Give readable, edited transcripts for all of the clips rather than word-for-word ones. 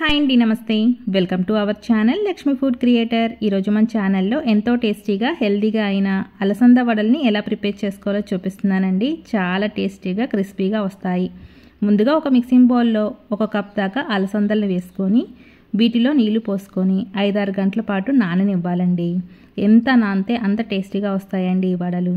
High अंडी नमस्ते welcome to our channel Lakshmi food creator मन चैनल्लो एंतो टेस्टीगा हेल्दीगा अयिना अलसंदा वडल्नी एला प्रिपेर चेसुकोवालो चूपिस्तुन्नानंडी। चाला टेस्टीगा क्रिस्पीगा वस्तायी। मुंदुगा ओक मिक्सिंग बौल्लो ओक कप दाका अलसंदल्नि वेसुकोनी वीटिलो नीळ्लु पोसुकोनी 5-6 गंटल पाटु नाननिव्वालंडी। एंत नांते अंत टेस्टीगा वस्तायंडी ई वडलु।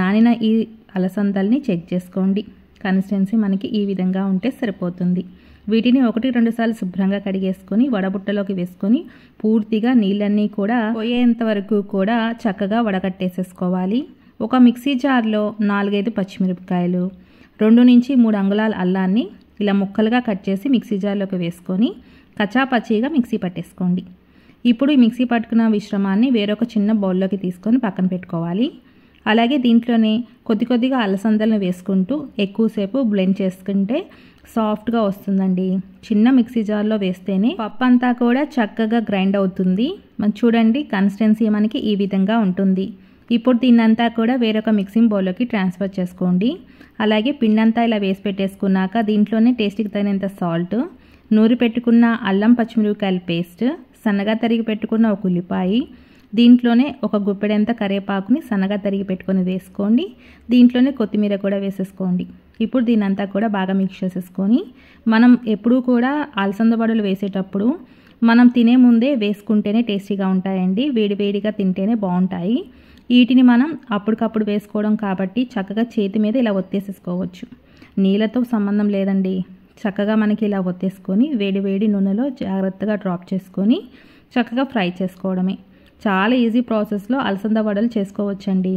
नानिन ई अलसंदल्नि चेक चेसुकोंडी। कन्सिस्टेंसी मनकी ई विधंगा उंटे सरिपोतुंदी। వీటిని 1-2 సార్లు శుభ్రంగా కడిగేసుకొని వడబుట్టలోకి వేసుకొని పూర్తిగా నీళ్ళన్నీ కూడా పోయేంత వరకు కూడా చక్కగా వడకట్టేసేసుకోవాలి। ఒక మిక్సీ జార్లో 4-5 పచ్చిమిరపకాయలు 2-3 అంగుళాల అల్లాన్ని ఇలా ముక్కలుగా కట్ చేసి మిక్సీ జార్లోకి వేసుకొని కచ్చాపచ్చిగా మిక్సీ పట్టేసుకోండి। ఇప్పుడు ఈ మిక్సీ పట్టుకున్న మిశ్రమాన్ని వేరొక చిన్న బౌల్లోకి తీసుకొని పక్కన పెట్టుకోవాలి। అలాగే దీంట్లోనే కొద్దికొద్దిగా అలసందలను వేసుకుంటూ ఎక్కువ సేపు బ్లెండ్ చేసుకుంటే సాఫ్ట్ గా వస్తుందండి। చిన్న మిక్సీ జార్ లో వేస్తేనే పప్పు అంతా కూడా చక్కగా గ్రైండ్ అవుతుంది। మనం చూడండి కన్సిస్టెన్సీ మనకి ఈ విధంగా ఉంటుంది। ఇప్పుడు దీన్నంతా కూడా వేరొక మిక్సింగ్ బౌల్ లోకి ట్రాన్స్ఫర్ చేసుకోండి। అలాగే పిండంతా ఇలా వేసి పెట్టేసుకున్నాక దీంట్లోనే టేస్ట్కి తగినంత సాల్ట్, నూరి పెట్టుకున్న అల్లం పచ్చిమిరపకాయల పేస్ట్, సన్నగా తరిగి పెట్టుకున్న ఒక ఉల్లిపాయ, దీంట్లోనే ఒక గుప్పెడంత కరివేపాకుని సన్నగా తరిగి పెట్టుకొని వేసుకోండి। దీంట్లోనే కొత్తిమీర కూడా వేసేసుకోండి। ఇప్పుడు దీనంతా కూడా బాగా మిక్స్ చేసేసుకొని మనం ఎప్పుడూ కూడా అలసంద వడలు వేసేటప్పుడు మనం తినే ముందే వేసుకుంటేనే టేస్టీగా ఉంటాయండి। వేడివేడిగా తింటేనే బాగుంటాయి। వీటిని మనం అప్పటికప్పుడు వేసుకోవడం కాబట్టి చక్కగా చేతి మీద ఇలా ఒత్తేసేసుకోవచ్చు। నీళ్ళతో సంబంధం లేదండి, చక్కగా మనకి ఇలా ఒత్తేసుకొని వేడివేడి నూనెలో జాగ్రత్తగా డ్రాప్ చేసుకొని చక్కగా ఫ్రై చేసుకోవడమే। చాలా ఈజీ ప్రాసెస్లో అలసంద వడలు చేసుకోవచ్చండి।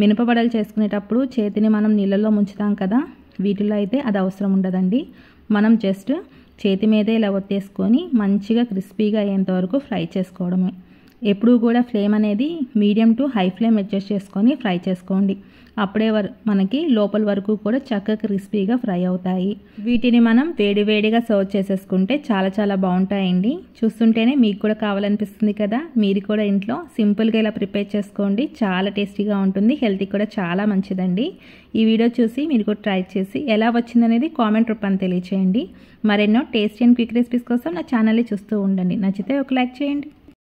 మినప వడలు చేసుకునేటప్పుడు చేతిని మనం నీళ్ళల్లో ముంచుతాం కదా, వీటిలో అయితే అది అవసరం ఉండదండి। మనం జస్ట్ చేతి మీదే ఇలా ఒత్తేసుకొని మంచిగా క్రిస్పీగా అయ్యేంతవరకు ఫ్రై చేసుకోవడమే। ఎప్పుడూ కూడా ఫ్లేమ్ అనేది medium to high flame adjust చేసుకొని ఫ్రై చేసుకోండి। అప్పుడే మనకి లోపల వరకు కూడా చక్కగా క్రిస్పీగా ఫ్రై అవుతాయి। వీటిని మనం వేడివేడిగా సర్వ్ చేసేసుకుంటే చాలా చాలా బాగుంటాయండి। చూస్తుంటేనే మీకు కూడా కావాలనిపిస్తుంది కదా, మీరు కూడా ఇంట్లో సింపుల్గా ఇలా ప్రిపేర్ చేసుకోండి। చాలా టేస్టీగా ఉంటుంది, హెల్తీ కూడా చాలా మంచిదండి। ఈ వీడియో చూసి మీరు కూడా ట్రై చేసి ఎలా వచ్చిందనేది కామెంట్ రూపాన్ని తెలియచేయండి। మరెన్నో టేస్టీ అండ్ క్విక్ రెసిపీస్ కోసం నా ఛానల్ని చూస్తూ ఉండండి। నచ్చితే ఒక లైక్ చేయండి।